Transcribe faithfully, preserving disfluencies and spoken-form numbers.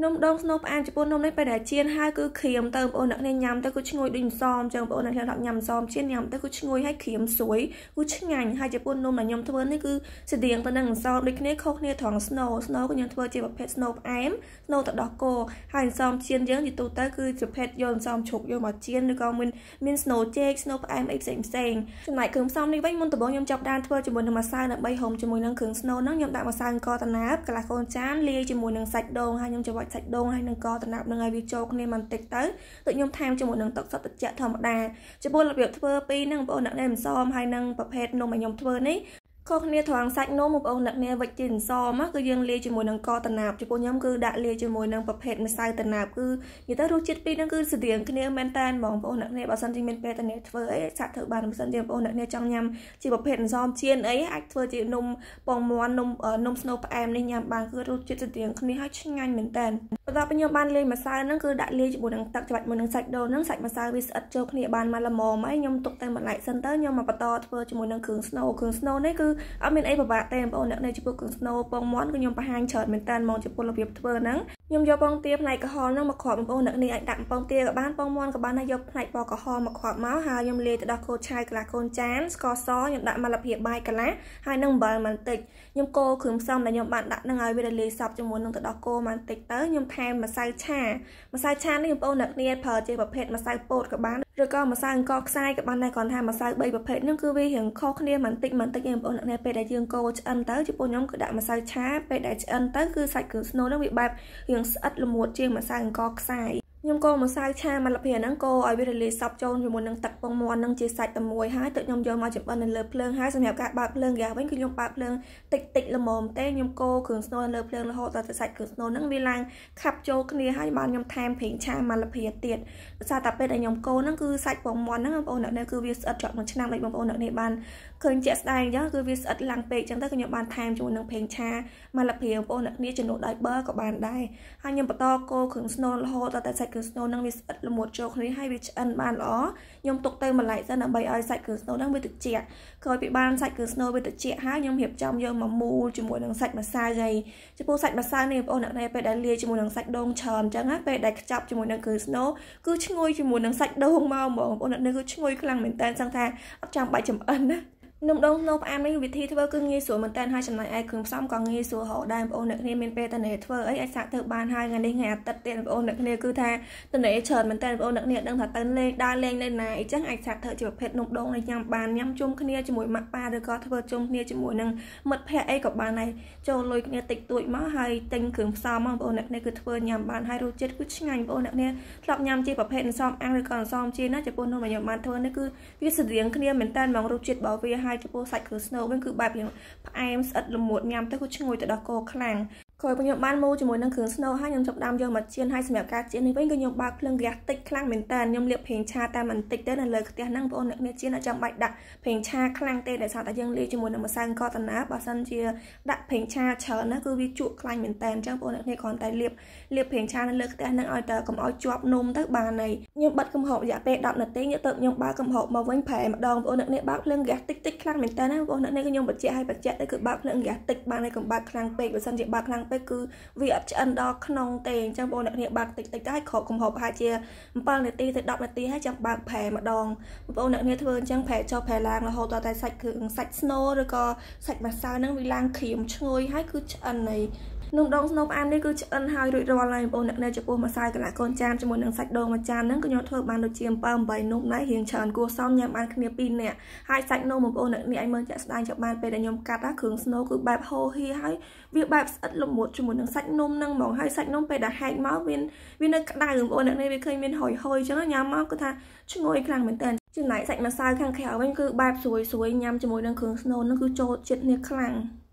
Nôm đông nôm ăn chỉ bốn nôm đấy phải để chiên hai cứ khiếm tôm ôn nặng nên nhắm tới cứ chui đỉnh xòm chừng ôn nặng theo lặng nhầm xòm chiên nhắm tới cứ chui hay khiếm suối cứ chích ngành hai chỉ bốn nôm là nhầm thưa đấy cứ sệt điềng tới nặng xòm địch nết khóc nết thòng snow snow cứ nhầm thưa chỉ bậc pet snow ám snow tọt đỏ cổ hai xòm chiên dướng chỉ tụt tới cứ chụp pet yon xòm chụp yon mà chiên được còn mình mình snow jake snow ám ấy sẹn sẹn chừng này khứng xòm đi vay môn tụt bốn nhầm chọc đan thưa chỉ bốn nằm sai nặng bay hồng chỉ bốn nặng khứng snow nặng nhầm đại mà sai co tận nắp cả là con chán lia chỉ bốn nặng sạch đông hai nhầm chọc sạch đông hay nâng co tận nạp nâng ai bị chốt nên mình tịch tới tự nhung tham cho một nâng tộc sắp tịch chợ thầm đà cho bố là việc thưa pi nâng bố nặng em xóm hay nâng bập hết nông mà nhung thưa nấy con nia thoáng sạch nôm một ông nặng nia vạch tiền xóm á cứ riêng lia cho một nâng co tận nạp cho bố nhóm cứ đã lia cho một nâng bập hết mà sai tận nạp cứ như ta rút chết pi nâng cứ sự tiếng kia mentan bỏng bố nặng nia bảo sân riêng men pe tận nia thưa ấy sạch thử bàn sân riêng bố nặng nia trong nhầm chỉ bập hết xóm chiên ấy ách thưa chị nôm bỏng món nôm nôm snow em nên nhầm bàn cứ rút chết sự tiếng kia hết nhanh mentan và bây giờ ban lên mà sai nó cứ đại lên chỉ buồn đang tặng cho bạn muốn đang sạch đồ nó sạch mà sai vì sạch cho cái địa bàn mà là mồm ấy nhom tục tay mà lại sân tới nhom mà bắt to thôi chỉ muốn đang cường snow cường snow đấy cứ ở bên ấy và bạn tay mà này chỉ buồn cường snow bong món cứ nhom bà hàng chợt mình tan mong chỉ buồn là việc thôi nắng nhom do bong tiêm này cả hòn nó mà khỏi bong nặng này đặng bong tiêm cả bán bong món cả bán này do này bò cả hòn mà khỏi máu hà nhom lê từ đặc cô trai cả là con chán co xó nhom đặng mà lập hiệp bài cả lá hai nâng bờ mà tịch nhom cô cường xong là nhom bạn đặng đang ai về lê sập cho muốn đang từ đặc cô mà tịch tới nhom em mà sai cha mà sai cha nên bố nặng nia phờ chơi bập hết mà sai bột các bạn rồi con mà sai con sai các bạn này còn hai mà sai bay bập hết nhưng cứ vì hiện khó nia mặn tịnh mặn tịnh em bố nặng nia pe đại dương cô ăn tới chứ bố nhóm cứ đạm mà sai cha pe đại ăn tới cứ sạch cứ snow nó bị bẹp hiện sắt là một chơi mà sai con sai nhưng cô mà sai cha mà lập hiện nắng cô ở bên lề sập trôn rồi muốn nâng tật bông mòn nâng chia sạch tầm mùi hái tự nhom do mà chụp ăn lên lợp lương hái xem nhạc cả bạc lương gà bánh cứ nhom bạc lương tịch tịch là mồm té nhom cô cường snow lợp lương là họ ta sạch cường snow nâng vi lang khập trâu cái này hai bàn nhom tham phỉnh cha mà lập hiện tiệt sao tập bên này nhom cô nâng cứ sạch bông mòn nâng bông nợ này cứ việc sạch chọn một năm này bông nợ này bàn khơi chẹt đai nhá cứ việc sạch lang pè chẳng tới cái nhom bàn tham cho một nâng phỉnh cha mà lập hiện bông nợ này chừng độ đại bơ các bàn đai hai nhom to cô cường snow là họ ta sạch snow năng bị sạch là một chỗ này hay bị ăn bàn ó nhom tục tay mà lại ra là bày ai sạch cửa snow đang bị tự chẹt khơi bị ban sạch cửa snow bị tự chẹt há nhom hiệp trong nhom mà mù chỉ muốn đang sạch mà sai dày chứ bố sạch mà sai này bố nặng này phải đánh lia chỉ muốn đang sạch đông tròn chẳng á phải đánh chọc chỉ muốn đang cửa snow cứ ngồi chỉ muốn đang sạch đông mau mà bố nặng này cứ ngồi cứ lằng mình tan sang tha ấp trong bãi chấm ân á nông đông nộp em đấy vì thi thưa cứ nghe xuống mình tên hai chấm này ai cường xong còn nghe xuống họ đam ôn nợ nên bên pe tên này thưa ấy ai sạc thưa ban hai ngày đi ngày tật tiền ôn nợ nên cứ tha tên này chờ mình tên ôn nợ nên đang thả tên lên đa lên lên này chắc ai sạc thưa chỉ hết nông đông này nhằm bàn nhằm chung kia chỉ mũi mặt ba được có thưa chung kia chỉ mũi năng mật phe ấy của bàn này cho lôi kia tịch tụi máu hay tình cường xong mà ôn nợ nên cứ thưa nhằm bàn hai đôi chết cứ ngành ôn nợ nên lọc nhằm chỉ bảo hết xong ăn rồi còn xong chi nó chỉ buồn thôi mà nhằm bàn thưa nên cứ viết sự riêng kia mình tên bằng rút chết bảo vệ hai cho bố sạch cửa snow bên cứ bạp những em sạch là một nhằm tới cứ ngồi tại đó cô khang khởi bây giờ ban mô cho muốn nâng cường snow hai nhầm trọng đam do mặt chiên hai xem cá chiên này với người nhom bạc lưng gạt tịch khang mình tàn nhom liệp hình cha ta mình tịch tới là lời tiền năng vô nặng nên chiên ở trong bạch đặc hình cha khang tê để sao tại dương ly cho muốn nằm mà sang co tần áp và sân chia đặt hình cha chờ nó cứ vi trụ khang mình tàn trong vô nặng nên còn tài liệp liệp hình cha nên lời tiền năng oi tờ cầm oi chuột nôm tới bà này nhưng bật cầm hộ giả pe đọt là tê nhớ tượng nhom ba cầm hộ mà vẫn phải mà đòn vô nặng nên bạc lưng gạt tịch tịch khang mình tàn vô nặng nên nhom bật chia hai bật chia tới cứ bạc lưng gạt tịch bà này cầm bạc khang pe và sân chia bạc khang bây cứ việc chân đo khong tiền trong bộ nặng nhẹ bạc tịch tịch đã khổ cùng hộp hai chia bằng để ti thì đọc là ti hai trăm bạc phè mà đòn bộ nặng nhẹ thường trang phè cho phè lang là hồ tòa tài sạch cứ sạch snow rồi co sạch mà sao nó bị lang khiếm chơi hai cứ chân này nông đông nông ăn đấy cứ chân hai rồi rồi lại bộ nặng này cho cô mà sai cả lại con chăn cho một nặng sạch đồ mà chăn nó cứ nhớ thôi bàn đồ chiêm bầm bảy nông nãy hiền trần cô xong nhầm ăn kia pin nè hai sạch nông một bộ nặng này anh mới chạy sang cho bàn về để nhom cắt á khướng snow cứ bẹp hô hi hai việc bẹp sạch lụm một cho một nặng sạch nôm nâng mỏng hai sạch nông về đã hạnh máu viên viên nơi đài của bộ nặng này về khơi viên hỏi hơi cho nó nhắm máu cứ tha chứ ngồi càng mình tên chứ nãy sạch mà sai khang khéo anh cứ bẹp suối suối nhầm cho một nặng khướng snow nó cứ trộn chuyện này khang